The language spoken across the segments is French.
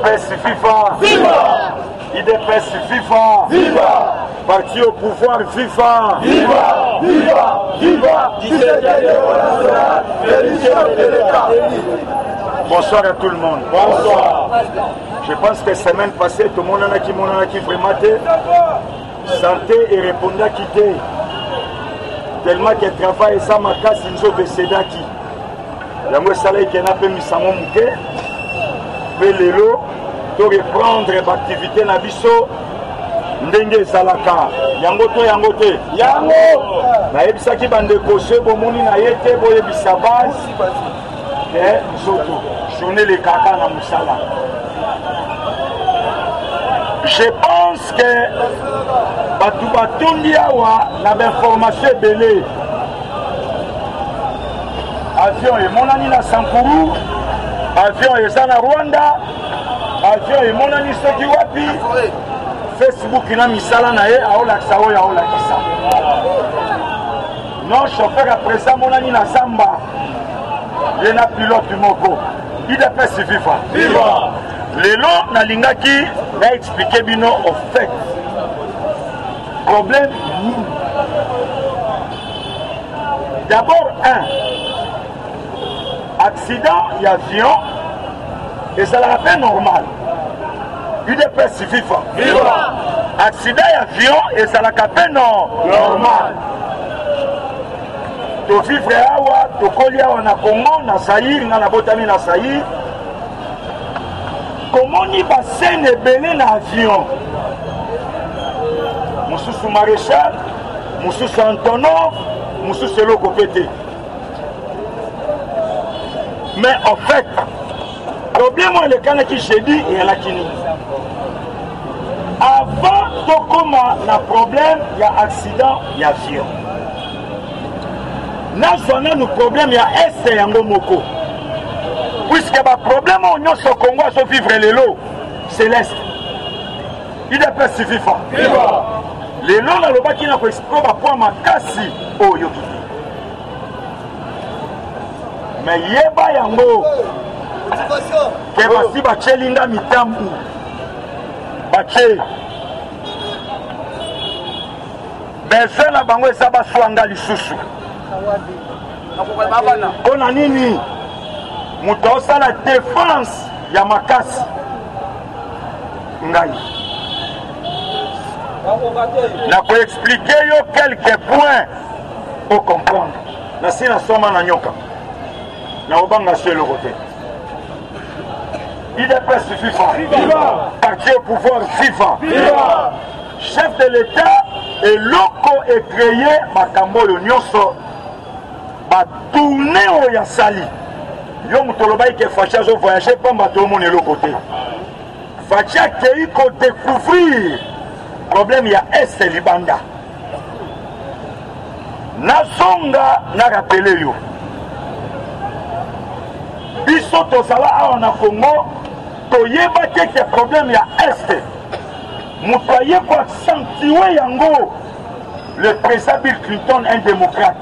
IDPS FIFA, viva! IDPS FIFA, viva! Parti au pouvoir FIFA, viva! Viva! Viva! Bonsoir à tout le monde. Bonsoir. Je pense que semaine passée, tout le monde en a qui vraiment santé et répondait à quitter. Tellement qu'elle travaille et ça m'a cassé une chose de Sédaki. La moissalée qui n'a pas mis sa main mouquée, mais les lots, de reprendre l'activité la biseau, n'engue salaka. Yangote, yangote. Yango! Naïbisa qui bande coché, bon moni naïete, bon ebisa base. Et surtout, journée les caca dans Moussala. Je pense que Batoubatundiawa n'a pas information belé. Avion et mon ami na Sankourou, avion et Zana Rwanda, avion et mon ami Sokiwapi, Facebook n'a mis ça là, aolaxao et aolakisa. Non, chauffeur après ça, mon ami na Samba, il n'a pilote du Moko. Il a pas suffi. Viva! Les lots na Lingaki, n'a expliqué bino au fait. Problème, d'abord, accident, il y a avion, et ça l'a fait normal. Il est pas suffisant. Accident, il y a avion, et ça l'a fait normal. Tu vivre à Ouah, tu collier à Congo, na Saïr, na Botami, na Saïr. Comment on y passe les belés dans l'avion? Moussou sous maréchal, Moussou sous Antonov, Moussou sous le copété. Mais en fait, le problème est le cas qui j'ai dit et la Kini. Avant Tokoma, il y a problème, il y a accident, il y a viol. Dans le problème, il y a S et Yangomoko. Puisque le problème au Congo, c'est vivre les lots, c'est l'Est. Il est pas suffisant. Les lots, le bas qui n'a pas explosé, point ma casse au Yoki. Mais yeba yango ke basi bache linga mitambu bache bese na bango eza baswanga lisusu mpona nini moto osala défense ya makasi ngai nakoexplike yo quelque point okomprendre nasi nasoma na nyoka. Il n'est pas suffisant. Parti au pouvoir vivant. Chef de l'État et loco est créé, Makambo le Nyonso, va tourner au Yassali. Yom Tolobay qui est Fatshi a voyagé, pas tout le monde est l'autre côté. Fatshi a créé qu'on découvrir. Problème, il y a Est et Libanda. Nazonga n'a rappelé yo. Biso tozala on a Congo, toyeba keke problème ya Est. Mutoye kwa sanctuer yango. Le président Bill Clinton un démocrate.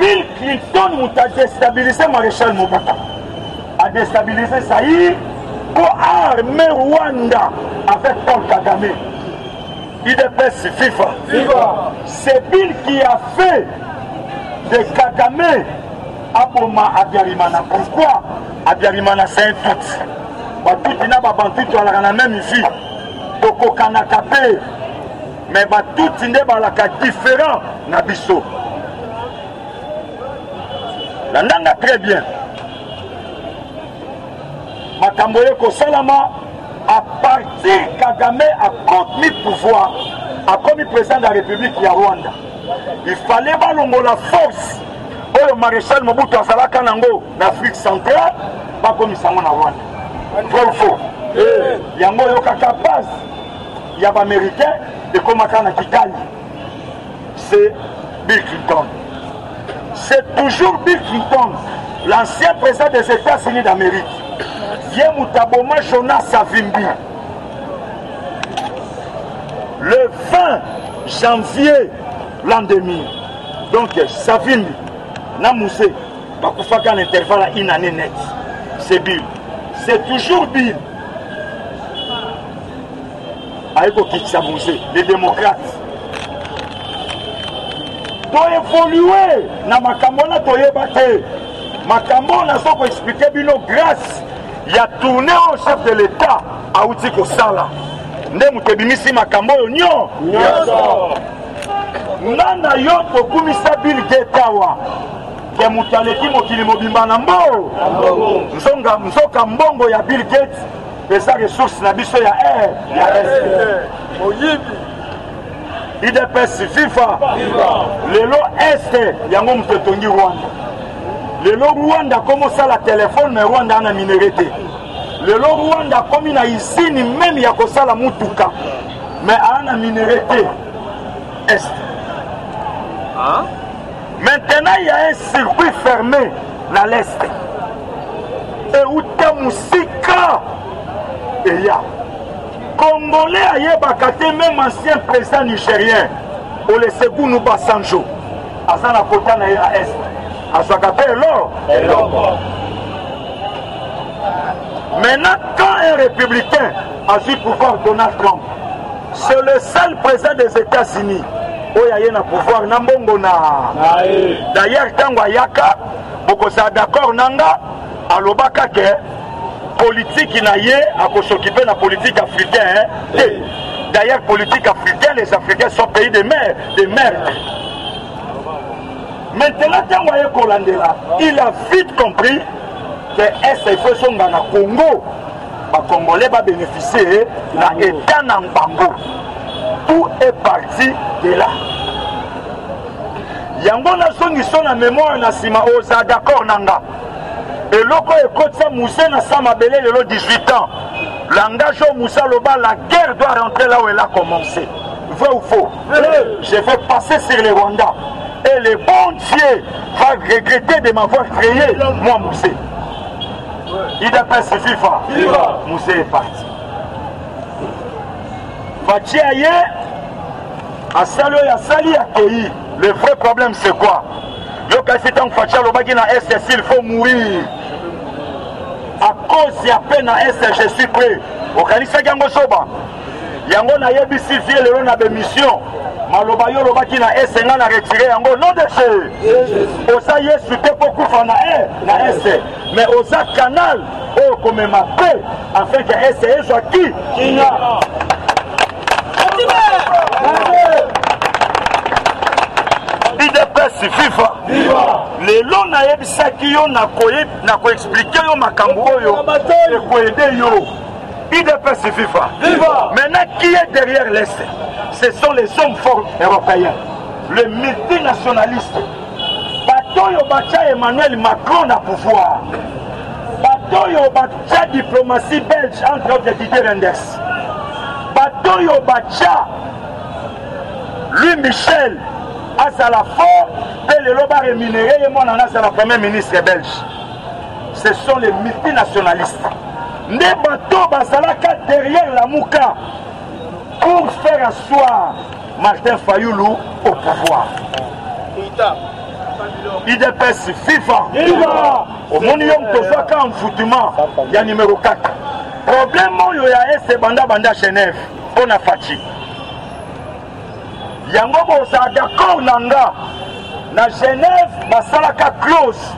Bill Clinton muta déstabiliser maréchal Mobutu. A déstabiliser Saïr pour armer Rwanda avec Paul Kagame. Il dépasse FIFA. C'est Bill qui a fait de Kagame. Aboma Abiarimana. Pourquoi Abiarimana c'est un tout. Tout n'a pas bantu tu as la même ici. Toko kanakapé. Mais tout n'est pas différent Nabiso. La nana très bien. Matamboye Kosalama à partir Kagame a commis pouvoir, a commis président de la République de Rwanda. Il fallait pas la force. Le maréchal Mobutu a salé Kanango, l'Afrique centrale, pas comme ça en Rwanda. Trop faux. Il y a un capable, il y a des Américains, et comme à Kitali, c'est Bill Clinton. C'est toujours Bill Clinton, l'ancien président des États-Unis d'Amérique. Yemoutaboma Jonas Savimbi. Le 20 janvier l'an 2000. Donc Savimbi. Namoussé, parce qu'on fait qu'un intervalle à une année net. c'est Bill. C'est toujours Bill. Les démocrates. Pour évoluer, na makamona toyebate. Makamona ça pour expliquer bino grâce. Il a tourné au chef de l'État à outil ko sala. Ndemutebimisi makamoyo nyo. Nana yo to kumisa Bill Getawa. Ke mutaleki mokili mobimba na mbo. Nzonga mzoka mbongo ya Bill Gates. Pesa ressources na biso ya air, ya reste. Oyibi. IDPS FIFA. Lelo este yango mtetongi Rwanda. Lelo Rwanda komo sala téléphone mais Rwanda ana minerete. Lelo Rwanda komi na isini même ya kosala mutuka. Mais ana minerete. Est. Hein? Maintenant il y a un circuit fermé dans l'est. Et où ta musika et ya. Congolais aye bakate même ancien président nigérien au le Segounou Basanjo. Azana kota na ya est. Azakate l'or. Maintenant quand un républicain a eu pouvoir Donald Trump, c'est le seul président des États-Unis. Oyayena pouvoir na mbongo na. D'ailleurs tangwa yaka boko sa d'accord nanga alobaka ke politique na ye akosokipe na politique africaine. D'ailleurs politique africaine les Africains sont pays de mer, de merde. Maintenant tangwa ye kolandela, il a vite compris que est faut son na Congo. Ba Congolais ba bénéficier na état na Mbango. Tout est parti de là. Yangona songiso na mémoire na sima oza d'accord nanga. Et loko ekotsa Moussa na Samabele lelo 18 ans. Langage Moussa Loba, la guerre doit rentrer là où elle a commencé. Vrai ou faux? Je vais passer sur les Rwandais. Et le bon Dieu va regretter de m'avoir créé, moi Moussa. Il appelle ce FIFA. Moussa est parti. Fatshi aye, à Salo et à Sali accueilli. Le vrai problème c'est quoi? Le cas c'est tant que Fatshi a na est, il faut mourir. À cause il y a peine à est, je suis prêt. Au cas c'est Gango Soba. Yango na yebisi vie le na bémission. Maloba yo loba qui na est, n'a retiré Yango non de chez. Osa yesu te beaucoup fana na est. Mais osa canal au comme ma paix afin que est soit qui? IDPS FIFA. Les lois n'a pas expliqué yo makambo yo et ko aider yo. IDPS FIFA. Maintenant qui est derrière l'Est? Ce sont les hommes forts européens, les multinationalistes. Batoyo bacha Emmanuel Macron à pouvoir. Batoyo bacha diplomatie belge entre autres Didier Renders. Batoyo bacha lui Michel Azala fort et le loba rémunéré et moi nanas à la première ministre belge. Ce sont les multinationalistes. Ne bateaux basalaka derrière la mouka pour faire asseoir Martin Fayoulou au pouvoir. IDPS FIFA. Au monium Tosaka en foutement, il y a numéro 4. Problème il y a est banda Genève. On a Fatshi. Yango boza d'accord nanga na Genève basalaka close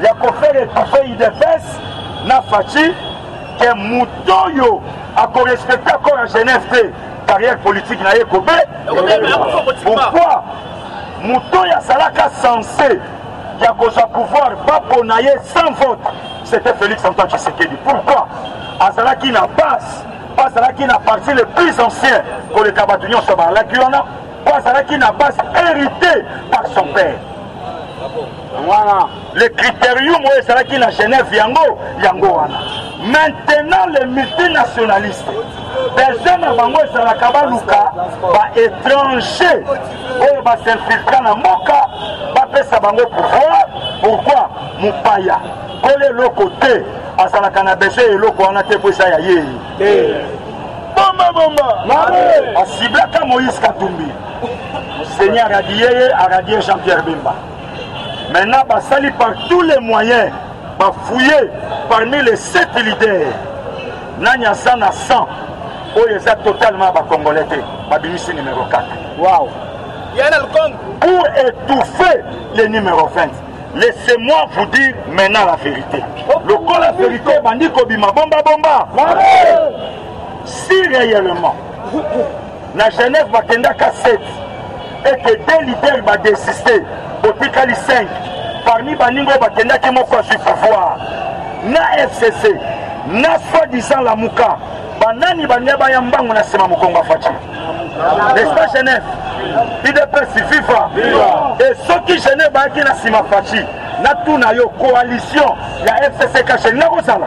ya kofere tafei IDPS na Fatshi ke mutoyo ako respecter ko na Genève te carrière politique na yekobe. Pourquoi mutoya salaka censé ya koza pouvoir papo na ye sans vote? C'était Félix Tshisekedi. Pourquoi azala ki na passe azala ki na parti le plus ancien ko le kabatunyo soba la kiona qui n'a pas hérité par son père. Voilà. Le critérium, c'est là qu'il a Genève, Yango, Yango. Maintenant, les multinationalistes, des jeunes avant moi, c'est la Kabaluka, les étrangers, ils vont s'infiltrer dans Moka, ils vont faire ça pour voir. Pourquoi? Moupaya. Coller le côté, à la cannabis et l'eau qu'on a pour ça. Bomba, bomba. A ciblaka Moïse Katumbi. Seigneur a radié Jean-Pierre Bemba. Maintenant, il va salir par tous les moyens, va fouiller parmi les 7 leaders, Nanya Sana 100, Oyeza totalement Congolais, Babimisi numéro 4. Waouh! Pour étouffer le numéro 20. Laissez-moi vous dire maintenant la vérité. Le coup la vérité, Bandi Kobima, Bomba Bomba. Si réellement, la Genève va kenda ka 7 et que deux leaders va désister, Botikali 5, parmi Baningo va kenda qui m'a conçu pouvoir, na FCC, na soi-disant la Mouka, Banani Banyaba Yambang, on a sema Moukonga Fatshi. N'est-ce pas Genève? Il est FIFA. Et ceux qui gênent, ils sont Sima Fatshi. Ils sont une coalition. La FCC cachée. Ils sont là.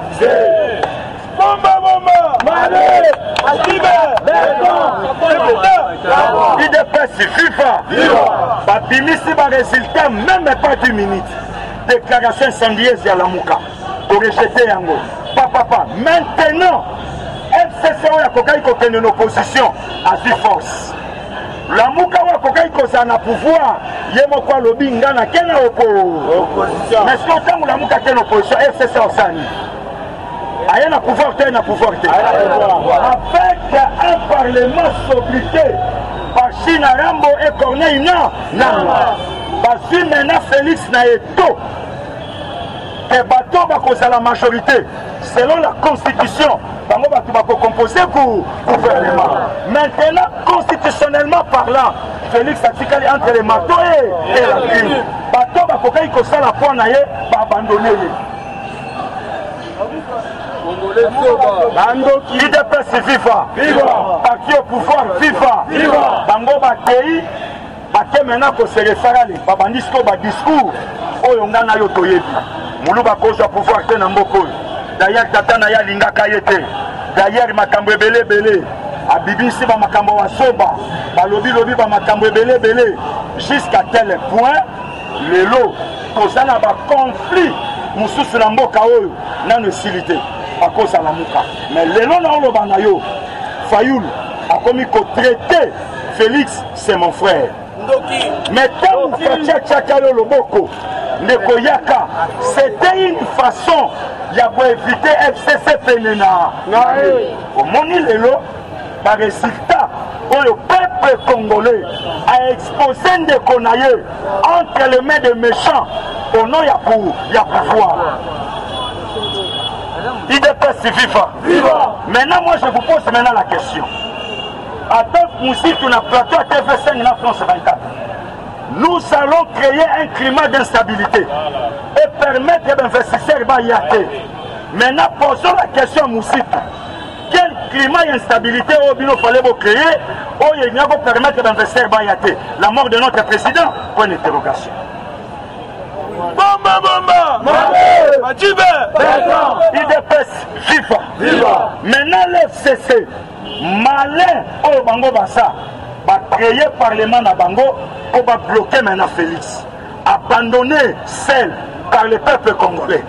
Bomba, bomba. Malé. Asibé. Béton. Il est FIFA. Il est un résultat, même pas 10 minutes. Déclaration incendiaise à la Mouka. Pour rejeter Yango. Papa, maintenant, FCC ou la Coca, il contient une opposition à du force. La Moukawa Kokai Kosana pouvoir, Yemoko Lobinga n'a qu'un opposition. Mais ce qu'on sent, la Mouka qu'un opposition, FCC en Sani. Aïe n'a pouvoir, t'es n'a pouvoir. Avec un parlement s'obliqué par China Rambo et Corneille, non. Parce que maintenant Félix n'a été. Et bateau va causer la majorité. Selon la constitution, on va composer pour le gouvernement. Maintenant, constitutionnellement parlant, Félix Tshisekedi entre les matos et la crime. Bateau va causer la pointe à abandonner. Il dépasse FIFA. Parti au pouvoir FIFA. Bango va pays. Bateau maintenant qu'on se réfère les babandisco, discours. Oh, on a yotoyebi. Moulouba Kosa pouvoir tenir Mboko. D'ailleurs, Tatanaya Linga Kayete. D'ailleurs, Makambe Bele Bele. Abibi Siba Makambo Wasoba. Balobi Lobi ba Makambe Bele Bele. Jusqu'à tel point, le lot, Kosana va conflit. Moussous Namboka Oyo. Nan usilité. A cause à la Mouka. Mais le lot na Olobanayo. Fayoulou a commis qu'au traité. Félix, c'est mon frère. Mais tant que Tchakalo Loboko. Nekoyaka, c'était une façon d'avoir évité FCC Pénéna. Au Monilelo, par résultat, le peuple congolais a exposé des Konaïeux entre les mains des méchants au nom de pouvoir. Il dépasse FIFA. Maintenant, moi je vous pose maintenant la question. Adolf Musito n'a plateau à TV5 dans France 24. Nous allons créer un climat d'instabilité et permettre d'investisseurs baïater. Maintenant, posons la question à Moussite. Quel climat d'instabilité il fallait créer pour permettre d'investisseurs baïater? La mort de notre président? Point d'interrogation. Bomba, bomba! Il dépasse FIFA. Maintenant, l'FCC, malin au Bango Bassa, va créer le Parlement à Bango. On va bloquer maintenant Félix, abandonner celle par le peuple congolais.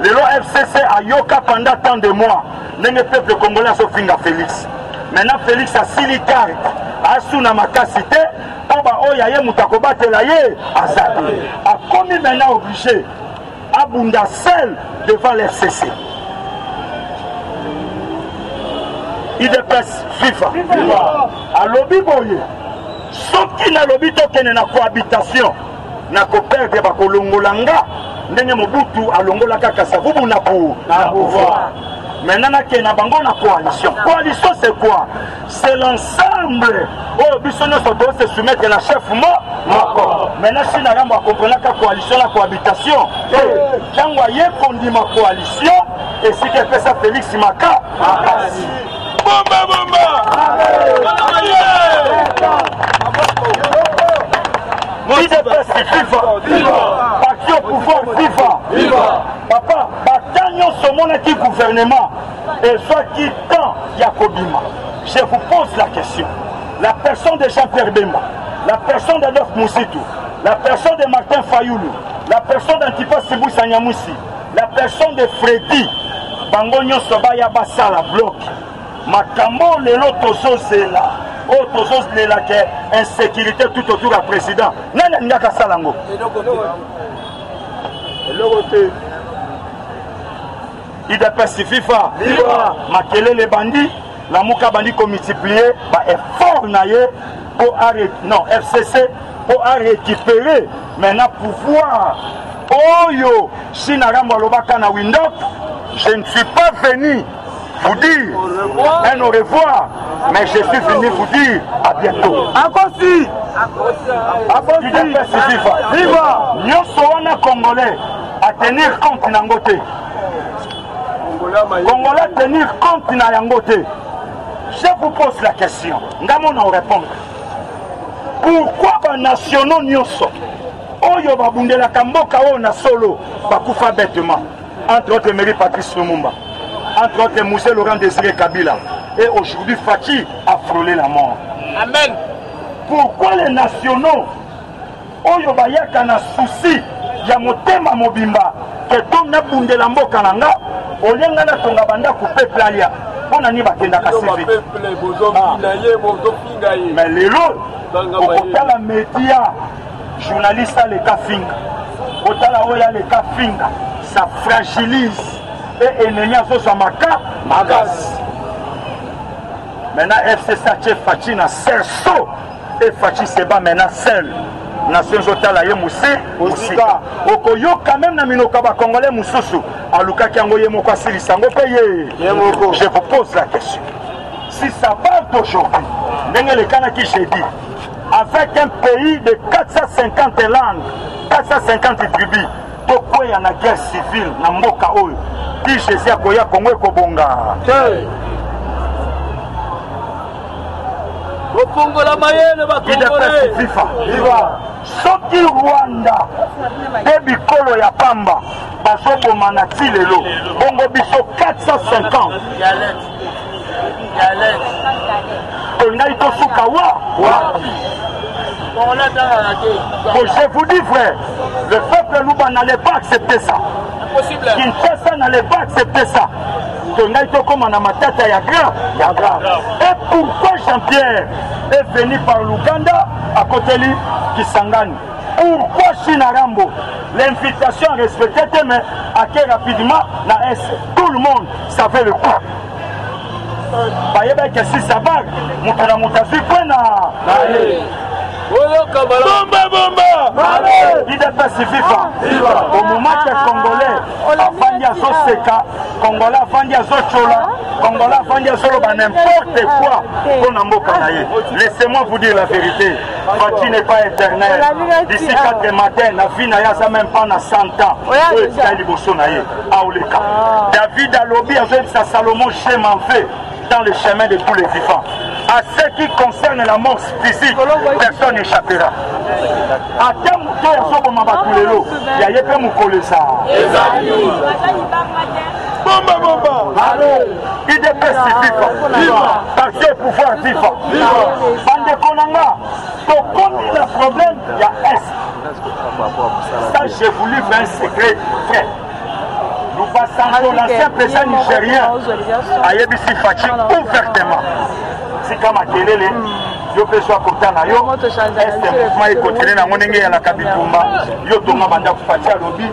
Le FCC a yoka pendant tant de mois, le peuple congolais a souffert à Félix. Maintenant Félix a silicard, a sounamakasité, on va oyaye moutakoba telaye, a zappé. A commis maintenant obligé, à bunda celle devant l'FCC. Il dépasse FIFA. A lobby boye. Ceux qui n'a l'obito qui n'a cohabitation, n'a qu'au père de Bakolongolanga, n'est Mobutu à Longolaka Kasavubu n'a pas pouvoir. Maintenant, qu'il n'y a pas de coalition. Coalition, c'est quoi? C'est l'ensemble. Oh, Bissonne, on doit se soumettre à la chef mort. Maintenant, si nous avons compris la coalition, la cohabitation, quand vous voyez qu'on dit ma coalition, et si qu'elle fait ça, Félix Maka, bomba, bomba! Il dépasse FIFA. Parti au pouvoir FIFA. Papa, bataillon ce monde qui gouvernement et soit qui tend Yakobima. Je vous pose la question. La personne de Jean-Pierre Bemba, la personne d'Adolf Musito, la personne de Martin Fayoulou, la personne d'Antipas Sibou Sanyamoussi, la personne de Fredy Bangonyo Sobaya Bassa la bloque. Makambo le lotoso c'est là. Autre chose, c'est la insécurité tout autour du président. Nani n'a qu'à Salango. IDPS FIFA Makele les bandits la mouka bandit qu'on multiplie bah effort naie pour arrêter non FCC pour récupérer maintenant pouvoir oh yo si n'arambo lobaka na window je ne suis pas venu vous dire un au revoir mais je suis venu vous dire à bientôt Akosi Akosi IDPS FIFA viva nyosoana congolais à tenir compte nangote Congolais tenir compte na yangote. Je vous pose la question. Ngamona on répond. Pourquoi les nationaux nyonso Oyo babundela kamboka ona solo bakufa bêtement. Entre autres mairie Patrice Lumumba. Entre autres musée Laurent Désiré Kabila. Et aujourd'hui Fatshi a frôlé la mort. Amen. Pourquoi les nationaux Oyo bayaka na souci ya motema mobimba que ton na bundela mboka nanga Olenga na tonga banda ku peuple alia. Bona ni bakenda ka CV. Mais lelo okotala media journaliste le kafinga. Otala oya le kafinga, ça fragilise et ennemi aso sa maka magas. Maintenant FCC chef Fatshi na serso et Fatshi se bat maintenant seul. Nation Jotala ye Moussé, Moussika. Okoyo quand même na minoka ba congolais mususu. Aluka Kango ye moko asilisango paye. Je vous pose la question. Si ça part aujourd'hui, ndenge le kanaki j'ai dit, avec un pays de 450 langues, 450 tribus, pourquoi il y a la guerre civile na mboka oyo? Ki Jésus akoya Kongo ekobonga. Soki Rwanda, Debi Kolo ya Pamba, Basobo Manati Lelo, Bongo Biso 450. Tonaito Sukawa, je vous dis frère, le peuple Luba n'allait pas accepter ça. Kinshasa n'allait pas accepter ça. Tonaito Komanamata Yagra, Yagra. Et pourquoi Jean-Pierre est venu par l'Ouganda à côté lui? Kisangani. Pourquoi Chinarambo? L'invitation respectée, mais à quel rapidement la S. Tout le monde savait le coup. Bayeba que si ça va, Moutana Moutafi Pena. Bomba Bomba! Il est pacifique. Au moment que les Congolais, Afandia Zoseka, Congolais, Afandia Zochola, Congolais, Afandia Zoloba, n'importe quoi, Konambo Kanaye. Laissez-moi vous dire la vérité. Fatshi n'est pas éternel. D'ici 4 matins, la vie n'a même pas 100 ans. David Alobi avec sa Salomon chemin fait dans le chemin de tous les vivants. À ce qui concerne la mort physique, personne n'échappera. À quel moment il y a eu un moukolé ça. Bomba bomba. Il est pacifique. Parce que pouvoir vivre. Bande Konanga. Donc comme il y a problème, il y a S. Ça j'ai voulu faire un secret frère. Nous passons l'ancien président nigérien. Ayebisi Fatshi ouvertement. C'est comme à Kelele. Yo pessoa kotana yo este mouvement écoutez na monenge ya la kabitumba yo tonga banda kufatia lobi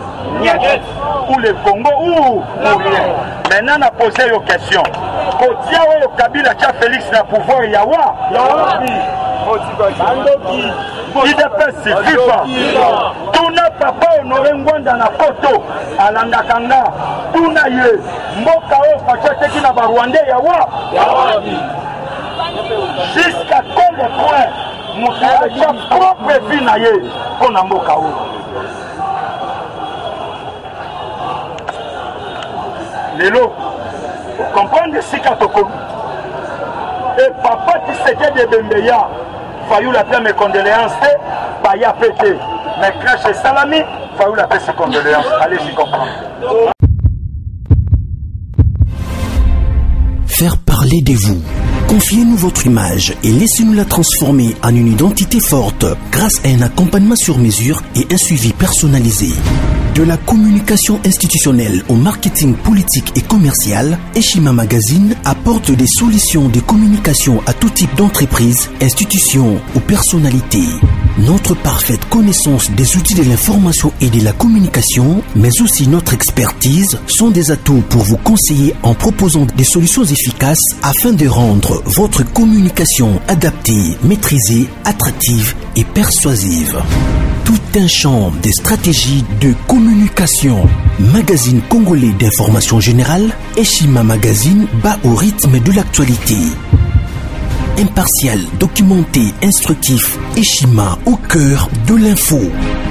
niaget ou le Congo ou rien maintenant na poser yo question kotia we Kabila cha Felix na pouvoir yawa il dépasse FIFA tuna papa honoré Ngwanda na poto alanda kanga tuna ye mboka o fatia teki na barwande yawa jusqu'à quel point nous avons sa propre vie pour Nambo Kao. Les lots, vous comprenez si Katoko. Et papa Tshisekedi Bemba, Fayoulou la paix mes condoléances, Baya pété. Mais crache et salami, Fayoulou la paix ses condoléances. Allez, j'y comprends. Faire parler de vous. Confiez-nous votre image et laissez-nous la transformer en une identité forte grâce à un accompagnement sur mesure et un suivi personnalisé. De la communication institutionnelle au marketing politique et commercial, Eshima Magazine apporte des solutions de communication à tout type d'entreprise, institution ou personnalité. notre parfaite connaissance des outils de l'information et de la communication, mais aussi notre expertise, sont des atouts pour vous conseiller en proposant des solutions efficaces afin de rendre votre communication adaptée, maîtrisée, attractive et persuasive. Tout un champ des stratégies de communication. Magazine congolais d'information générale, Eshima Magazine bat au rythme de l'actualité. Impartial, documenté, instructif, Eshima au cœur de l'info.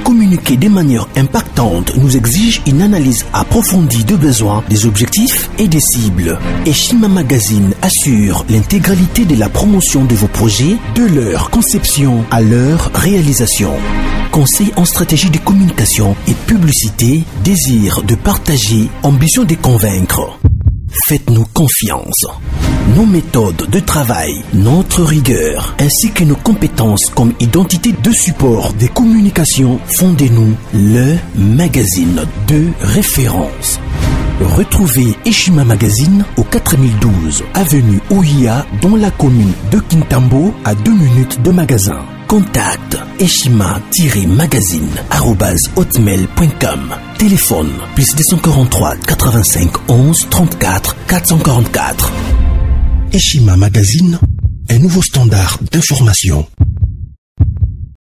Communiquer de manière impactante nous exige une analyse approfondie de besoins, des objectifs et des cibles. Eshima Magazine assure l'intégralité de la promotion de vos projets, de leur conception à leur réalisation. Conseils en stratégie de communication et publicité, désir de partager, ambition de convaincre. Faites-nous confiance. Nos méthodes de travail, notre rigueur, ainsi que nos compétences comme identité de support des communications font de nous le magazine de référence. Retrouvez Eshima Magazine au 4012 avenue Ouya dans la commune de Kintambo à 2 minutes de magasin. Contact eshima-magazine@hotmail.com. Téléphone +243 85 11 34 444. Eshima Magazine, un nouveau standard d'information.